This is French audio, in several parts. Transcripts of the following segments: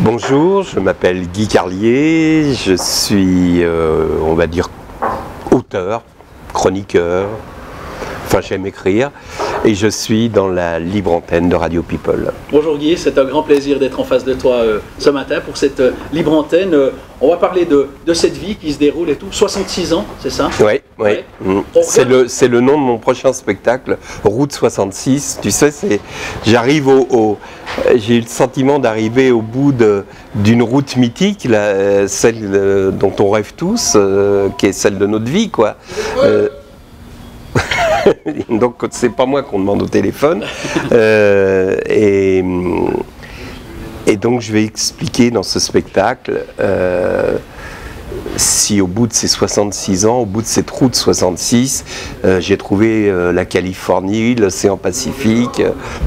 Bonjour, je m'appelle Guy Carlier, je suis, on va dire, auteur, chroniqueur, enfin j'aime écrire, et je suis dans la libre antenne de Radio People. Bonjour Guy, c'est un grand plaisir d'être en face de toi ce matin pour cette libre antenne. On va parler de cette vie qui se déroule et tout, 66 ans, c'est ça? Oui, oui. Ouais. C'est le nom de mon prochain spectacle, Route 66. Tu sais, j'arrive j'ai eu le sentiment d'arriver au bout d'une route mythique, là, celle dont on rêve tous, qui est celle de notre vie, quoi. Donc c'est pas moi qu'on demande au téléphone, et donc je vais expliquer dans ce spectacle si au bout de ces 66 ans, au bout de cette route 66, j'ai trouvé la Californie, l'océan Pacifique,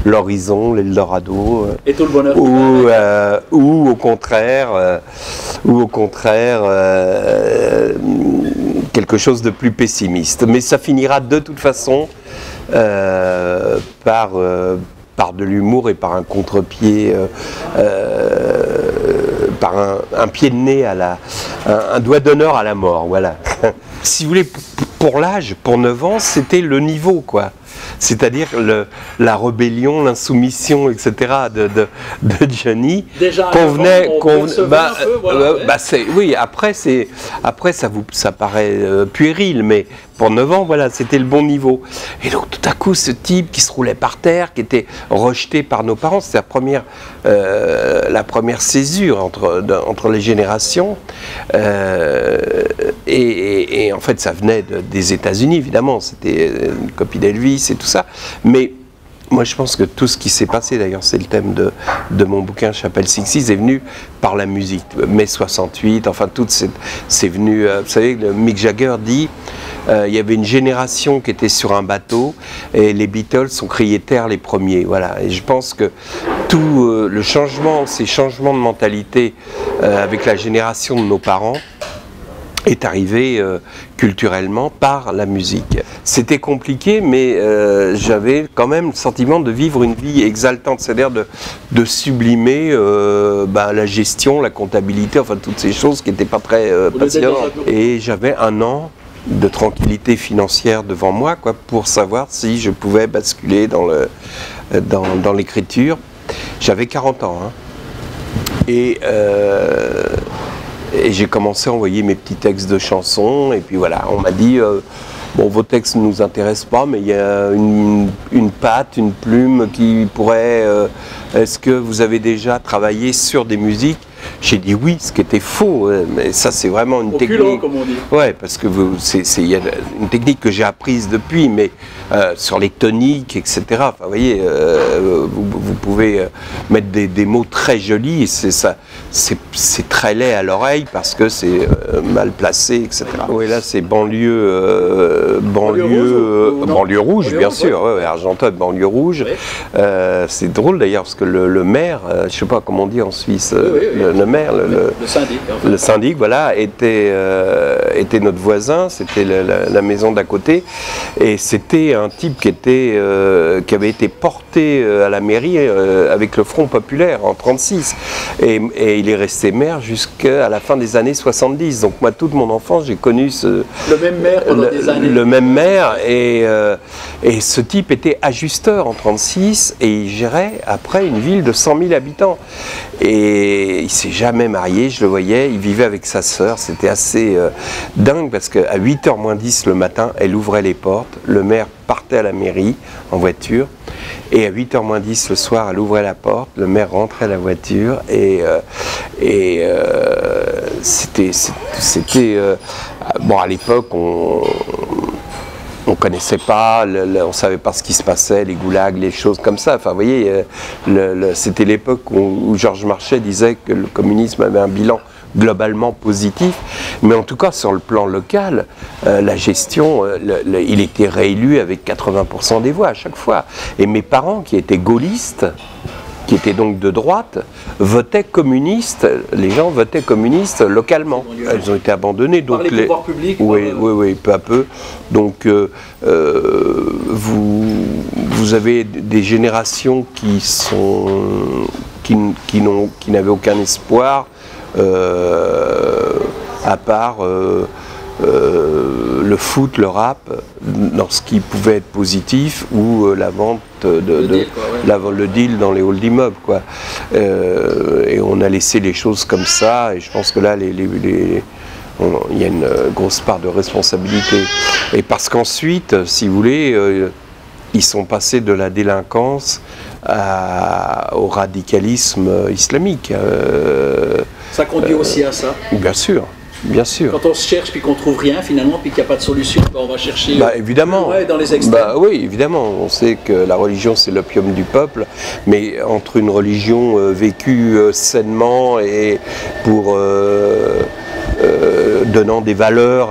l'horizon, l'Eldorado, et tout le bonheur, ou au contraire, quelque chose de plus pessimiste. Mais ça finira de toute façon par de l'humour et par un contre-pied, par un pied de nez à un doigt d'honneur à la mort, voilà. Si vous voulez, pour l'âge, pour 9 ans, c'était le niveau, quoi. C'est-à-dire la rébellion, l'insoumission, etc. de Johnny. Déjà, oui, après ça paraît puéril, mais pour 9 ans, voilà, c'était le bon niveau. Et donc tout à coup, ce type qui se roulait par terre, qui était rejeté par nos parents, c'était la première césure entre les générations. Et en fait, ça venait des États-Unis, évidemment. C'était une copie d'Elvis et tout ça. Mais moi, je pense que tout ce qui s'est passé, d'ailleurs, c'est le thème de mon bouquin Chapelle Sixties, est venu par la musique. Mai 68, enfin, c'est venu. Vous savez, Mick Jagger dit il y avait une génération qui était sur un bateau et les Beatles ont crié terre les premiers. Voilà. Et je pense que tout le changement, ces changements de mentalité avec la génération de nos parents, est arrivé culturellement par la musique. C'était compliqué, mais j'avais quand même le sentiment de vivre une vie exaltante, c'est-à-dire de sublimer la gestion, la comptabilité, enfin toutes ces choses qui n'étaient pas très passionnantes. Et j'avais un an de tranquillité financière devant moi, quoi, pour savoir si je pouvais basculer dans l'écriture. J'avais 40 ans, hein. Et j'ai commencé à envoyer mes petits textes de chansons, et puis voilà, on m'a dit bon, vos textes ne nous intéressent pas, mais il y a une patte, une plume qui pourrait... est-ce que vous avez déjà travaillé sur des musiques? J'ai dit oui, ce qui était faux, mais ça c'est vraiment une technique... Au culot, comme on dit. Oui, parce que y a une technique que j'ai apprise depuis, mais sur les toniques, etc. Enfin, vous voyez, vous pouvez mettre des mots très jolis, c'est très laid à l'oreille parce que c'est mal placé, etc. Oui, là c'est banlieue rouge, bien sûr, ouais. Ouais, Argenteuil, banlieue rouge. Oui. C'est drôle d'ailleurs parce que le maire, je ne sais pas comment on dit en Suisse... Oui. Le maire, syndic, en fait. Le syndic, voilà, était notre voisin, c'était la maison d'à côté, et c'était un type qui avait été porté à la mairie avec le Front populaire en 1936, et il est resté maire jusqu'à la fin des années 70. Donc moi, toute mon enfance, j'ai connu le même maire pendant des années. Le même maire, et ce type était ajusteur en 1936, et il gérait après une ville de 100 000 habitants. Et il ne s'est jamais marié, je le voyais, il vivait avec sa sœur, c'était assez dingue parce qu'à 8h-10 le matin, elle ouvrait les portes, le maire partait à la mairie en voiture, et à 8h-10 le soir, elle ouvrait la porte, le maire rentrait à la voiture, et c'était... bon, à l'époque, on connaissait pas, on savait pas ce qui se passait, les goulags, les choses comme ça. Enfin, vous voyez, c'était l'époque où Georges Marchais disait que le communisme avait un bilan globalement positif, mais en tout cas sur le plan local, la gestion, il était réélu avec 80% des voix à chaque fois. Et mes parents, qui étaient gaullistes, qui étaient donc de droite, votaient communistes, les gens votaient communistes localement. Elles ont été abandonnées. Donc par les pouvoirs publics. Oui, oui, oui, peu à peu. Donc vous avez des générations qui sont qui n'avaient aucun espoir à part le foot, le rap, dans ce qui pouvait être positif, ou la vente, le deal dans les halls d'immeubles. Et on a laissé les choses comme ça, et je pense que là, il y a une grosse part de responsabilité. Et parce qu'ensuite, si vous voulez, ils sont passés de la délinquance au radicalisme islamique. Ça conduit aussi à ça? Bien sûr. Bien sûr. Quand on se cherche puis qu'on ne trouve rien finalement, puis qu'il n'y a pas de solution, on va chercher évidemment. Dans les extrêmes. Oui, évidemment. On sait que la religion c'est l'opium du peuple, mais entre une religion vécue sainement et pour donnant des valeurs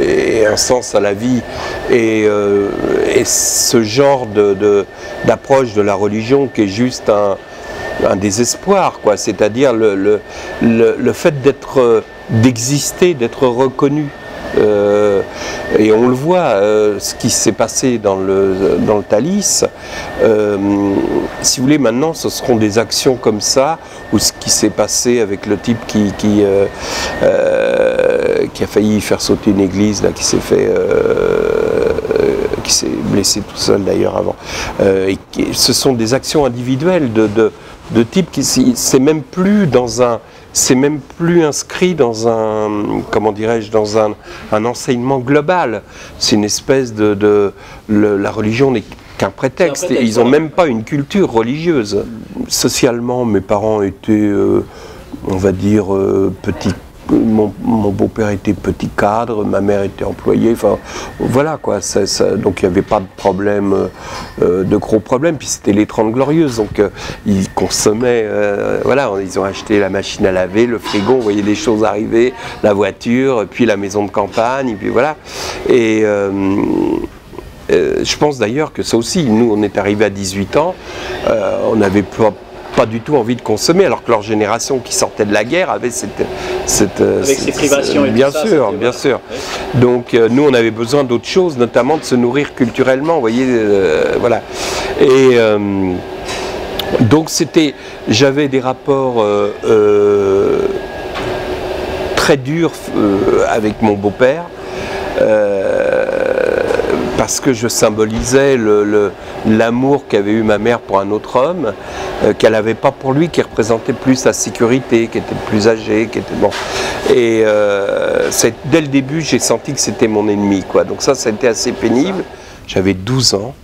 et un sens à la vie, et ce genre d'approche de la religion qui est juste un désespoir, quoi, c'est-à-dire le fait d'exister, d'être reconnu. Et on le voit, ce qui s'est passé dans le Thalys, si vous voulez, maintenant ce seront des actions comme ça, ou ce qui s'est passé avec le type qui a failli faire sauter une église, là, qui s'est fait... qui s'est blessé tout seul d'ailleurs avant. Ce sont des actions individuelles de type qui c'est même plus inscrit dans un, comment dirais-je, dans un enseignement global. C'est une espèce la religion n'est qu'un prétexte. Et ils n'ont même pas une culture religieuse. Socialement, mes parents étaient, on va dire, petits. Mon beau-père était petit cadre, ma mère était employée, enfin voilà quoi, donc il n'y avait pas de problème, de gros problèmes, puis c'était les Trente Glorieuses, donc ils consommaient, voilà, ils ont acheté la machine à laver, le frigo, on voyait des choses arriver, la voiture, puis la maison de campagne, et puis voilà, et... je pense d'ailleurs que ça aussi, nous on est arrivés à 18 ans, on n'avait pas du tout envie de consommer, alors que leur génération qui sortait de la guerre avait cette privation, bien sûr, bien sûr. Donc nous on avait besoin d'autres choses, notamment de se nourrir culturellement, vous voyez, voilà. Et donc j'avais des rapports très durs avec mon beau-père. Parce que je symbolisais l'amour qu'avait eu ma mère pour un autre homme, qu'elle n'avait pas pour lui, qui représentait plus sa sécurité, qui était plus âgé, qui était bon. Et dès le début, j'ai senti que c'était mon ennemi, quoi. Donc ça a été assez pénible. J'avais 12 ans.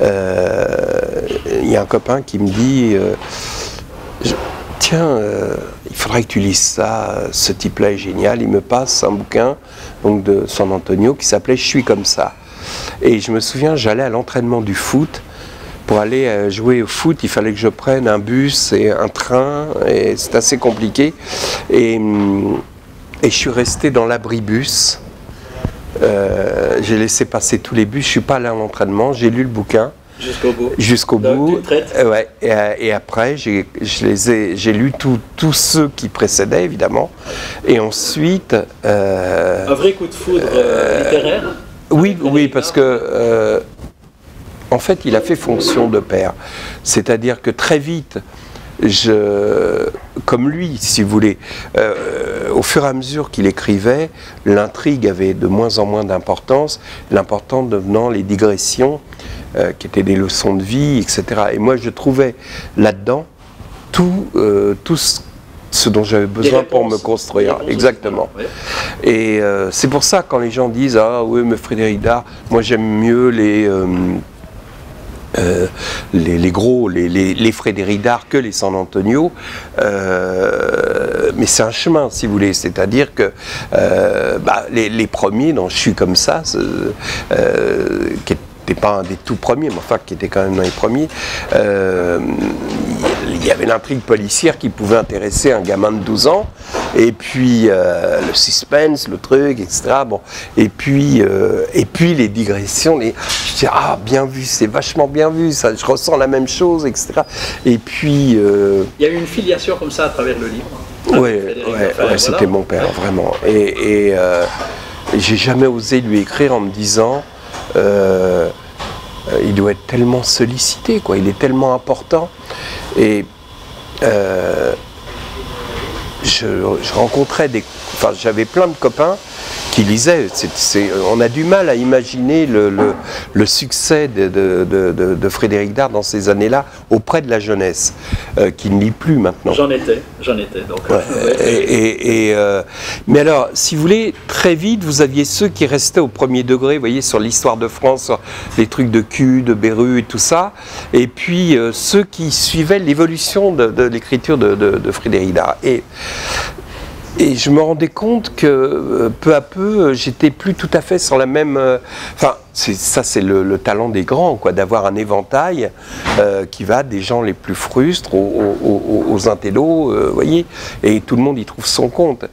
Y a un copain qui me dit « Tiens, il faudrait que tu lises ça, ce type-là est génial. » Il me passe un bouquin donc, de San Antonio qui s'appelait « Je suis comme ça ». Et je me souviens, j'allais à l'entraînement du foot. Pour aller jouer au foot, il fallait que je prenne un bus et un train, et c'est assez compliqué. Et je suis resté dans l'abribus. J'ai laissé passer tous les bus, je ne suis pas allé à l'entraînement, j'ai lu le bouquin. Jusqu'au bout. Jusqu'au bout. Ouais. Et après, j'ai lu tous ceux qui précédaient, évidemment. Et ensuite... un vrai coup de foudre littéraire. Oui, oui, parce que, en fait, il a fait fonction de père. C'est-à-dire que très vite, comme lui, si vous voulez, au fur et à mesure qu'il écrivait, l'intrigue avait de moins en moins d'importance, l'important devenant les digressions, qui étaient des leçons de vie, etc. Et moi, je trouvais là-dedans tout ce dont j'avais besoin pour me construire, exactement. Oui. Et c'est pour ça quand les gens disent « Ah oui, mais Frédéric Dard, moi j'aime mieux les gros, les Frédéric Dard que les San Antonio », mais c'est un chemin, si vous voulez, c'est-à-dire que les premiers, dont je suis comme ça, qui n'était pas un des tout premiers, mais enfin qui était quand même dans les premiers, il y avait l'intrigue policière qui pouvait intéresser un gamin de 12 ans, et puis le suspense, le truc, etc. Bon. Et puis les digressions, je dis « Ah, bien vu, c'est vachement bien vu, ça, je ressens la même chose, etc. » Et puis... Il y a eu une filiation comme ça à travers le livre. Oui, ouais, voilà. C'était mon père, vraiment. Et j'ai jamais osé lui écrire en me disant... il doit être tellement sollicité, quoi. Il est tellement important. Et je rencontrais des... Enfin, j'avais plein de copains qui lisaient. On a du mal à imaginer le succès de Frédéric Dard dans ces années-là auprès de la jeunesse, qui ne lit plus maintenant. J'en étais. Donc. Ouais, mais alors, si vous voulez, très vite, vous aviez ceux qui restaient au premier degré, vous voyez, sur l'histoire de France, sur les trucs de cul, de Béru et tout ça, et puis ceux qui suivaient l'évolution de l'écriture de Frédéric Dard. Et je me rendais compte que, peu à peu, j'étais plus tout à fait sur la même... Enfin, ça, c'est le talent des grands, quoi, d'avoir un éventail qui va des gens les plus frustres aux intellos, vous voyez, et tout le monde y trouve son compte.